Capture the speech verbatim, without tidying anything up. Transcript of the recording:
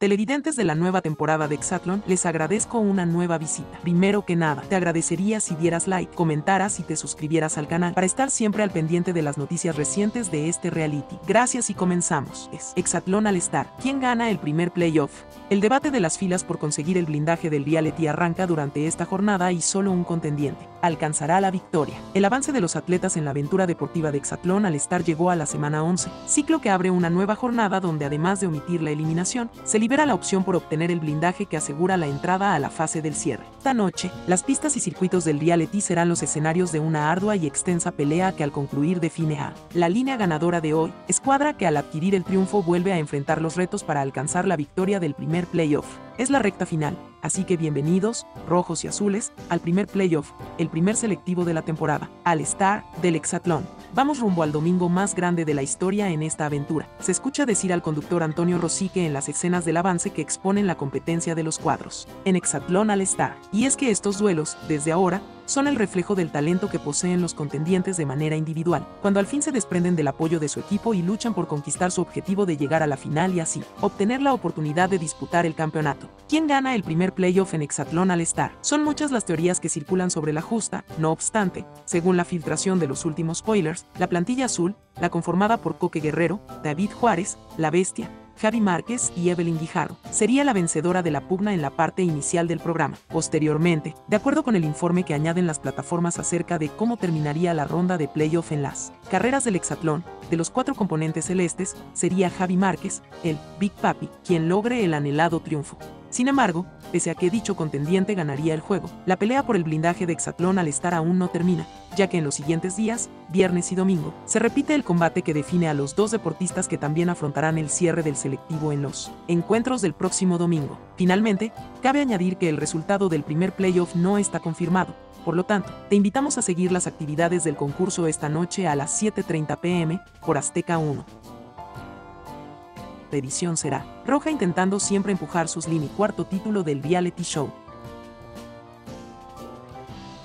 Televidentes de la nueva temporada de Exatlón, les agradezco una nueva visita. Primero que nada, te agradecería si dieras like, comentaras y te suscribieras al canal para estar siempre al pendiente de las noticias recientes de este reality. Gracias y comenzamos. Es Exatlón All Star. ¿Quién gana el primer playoff? El debate de las filas por conseguir el blindaje del reality arranca durante esta jornada y solo un contendiente alcanzará la victoria. El avance de los atletas en la aventura deportiva de Exatlón All Star llegó a la semana once, ciclo que abre una nueva jornada donde además de omitir la eliminación, se libera la opción por obtener el blindaje que asegura la entrada a la fase del cierre. Esta noche, las pistas y circuitos del reality serán los escenarios de una ardua y extensa pelea que al concluir define a la línea ganadora de hoy, escuadra que al adquirir el triunfo vuelve a enfrentar los retos para alcanzar la victoria del primer playoff. Es la recta final. Así que bienvenidos, rojos y azules, al primer playoff, el primer selectivo de la temporada, All Star, del Exatlón. Vamos rumbo al domingo más grande de la historia en esta aventura. Se escucha decir al conductor Antonio Rosique en las escenas del avance que exponen la competencia de los cuadros en Exatlón All Star. Y es que estos duelos, desde ahora, son el reflejo del talento que poseen los contendientes de manera individual, cuando al fin se desprenden del apoyo de su equipo y luchan por conquistar su objetivo de llegar a la final y así obtener la oportunidad de disputar el campeonato. ¿Quién gana el primer playoff en Exatlón All Star? Son muchas las teorías que circulan sobre la justa, no obstante, según la filtración de los últimos spoilers, la plantilla azul, la conformada por Coque Guerrero, David Juárez, La Bestia, Javi Márquez y Evelyn Guijarro, sería la vencedora de la pugna en la parte inicial del programa. Posteriormente, de acuerdo con el informe que añaden las plataformas acerca de cómo terminaría la ronda de playoff en las carreras del Exatlón, de los cuatro componentes celestes, sería Javi Márquez, el Big Papi, quien logre el anhelado triunfo. Sin embargo, pese a que dicho contendiente ganaría el juego, la pelea por el blindaje de Exatlón All Star aún no termina, ya que en los siguientes días, viernes y domingo, se repite el combate que define a los dos deportistas que también afrontarán el cierre del selectivo en los encuentros del próximo domingo. Finalmente, cabe añadir que el resultado del primer playoff no está confirmado, por lo tanto, te invitamos a seguir las actividades del concurso esta noche a las siete treinta p m por Azteca uno. La edición será roja intentando siempre empujar sus límites. Cuarto título del reality show.